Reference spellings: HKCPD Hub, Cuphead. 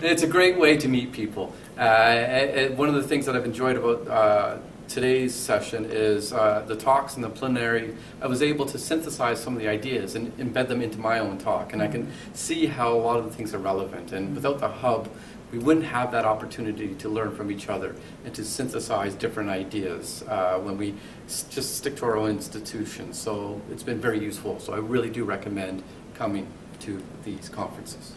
It's a great way to meet people. One of the things that I've enjoyed about today's session is the talks and the plenary. I was able to synthesize some of the ideas and embed them into my own talk, and I can see how a lot of the things are relevant. And without the hub, we wouldn't have that opportunity to learn from each other and to synthesize different ideas when we just stick to our own institutions. So it's been very useful. So I really do recommend coming to these conferences.